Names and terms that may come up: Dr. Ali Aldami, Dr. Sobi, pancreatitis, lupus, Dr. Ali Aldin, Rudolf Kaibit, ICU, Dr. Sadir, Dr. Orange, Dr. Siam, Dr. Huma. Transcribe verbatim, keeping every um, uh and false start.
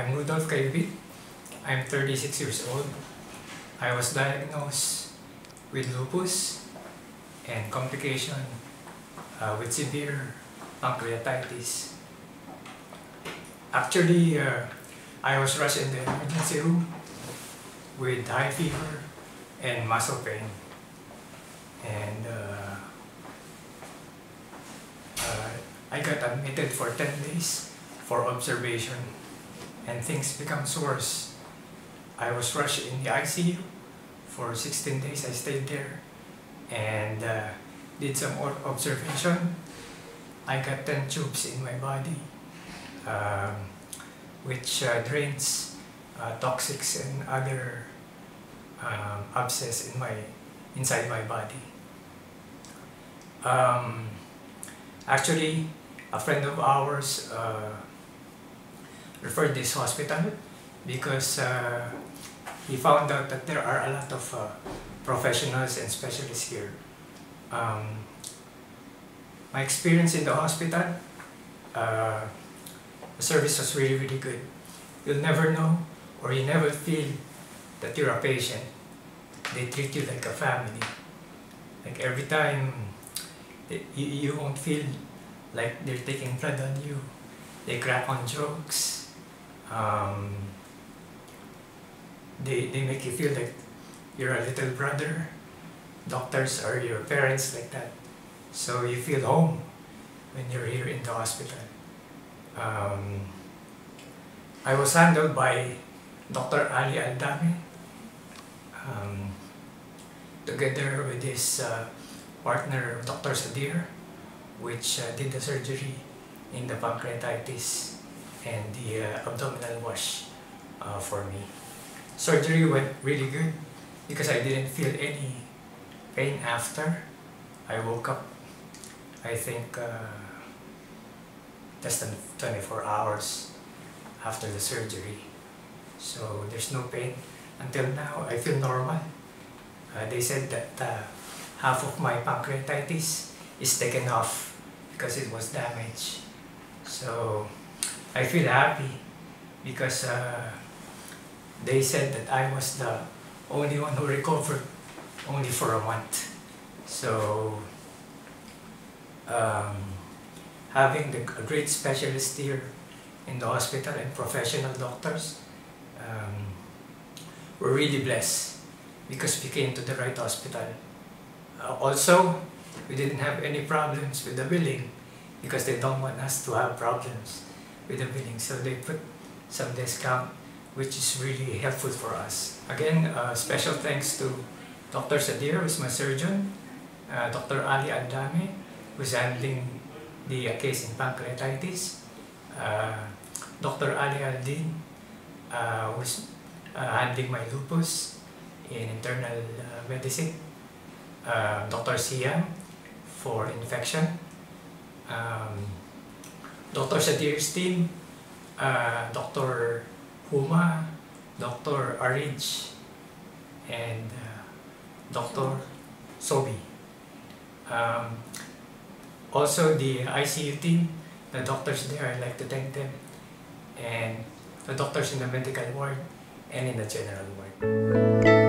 I'm Rudolf Kaibit. I'm thirty-six years old. I was diagnosed with lupus and complication uh, with severe pancreatitis. Actually, uh, I was rushed in the emergency room with high fever and muscle pain. And uh, uh, I got admitted for ten days for observation, and things become worse. I was rushed in the I C U for sixteen days. I stayed there and uh, did some observation. I got ten tubes in my body, um, which uh, drains uh, toxics and other um, abscess in my inside my body. Um, actually, a friend of ours uh, referred this hospital because uh, he found out that there are a lot of uh, professionals and specialists here. Um, my experience in the hospital, uh, the service was really, really good. You'll never know, or you never feel that you're a patient. They treat you like a family. Like every time, they, you, you won't feel like they're taking blood on you. They crack on jokes. Um, they, they make you feel like you're a little brother. Doctors are your parents, like that. So you feel home when you're here in the hospital. Um, I was handled by Doctor Ali Aldami, um, together with his uh, partner, Doctor Sadir, which uh, did the surgery in the pancreatitis and the uh, abdominal wash uh, for me. Surgery went really good because I didn't feel any pain after. I woke up, I think, uh, less than twenty-four hours after the surgery. So there's no pain. Until now, I feel normal. Uh, they said that uh, half of my pancreatitis is taken off because it was damaged. So I feel happy because uh, they said that I was the only one who recovered, only for a month. So um, having the great specialists here in the hospital and professional doctors, um, we're really blessed because we came to the right hospital. Uh, also, we didn't have any problems with the billing because they don't want us to have problems with the billing. So they put some discount, which is really helpful for us. Again, uh, special thanks to Doctor Sadir, who's my surgeon, uh, Doctor Ali Aldami, who's handling the uh, case in pancreatitis, uh, Doctor Ali Aldin, uh, who's uh, handling my lupus in internal uh, medicine, uh, Doctor Siam for infection, um, Doctor Sadir's team, uh, Doctor Huma, Doctor Orange, and uh, Doctor Sobi. Um, also the I C U team, the doctors there, I'd like to thank them, and the doctors in the medical ward and in the general ward.